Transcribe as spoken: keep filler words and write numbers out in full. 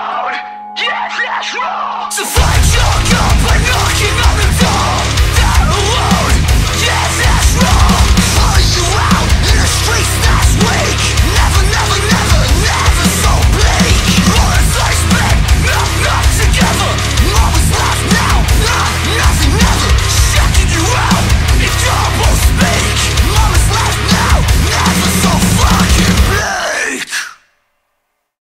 loud. Yes, let's roll. So fight your company.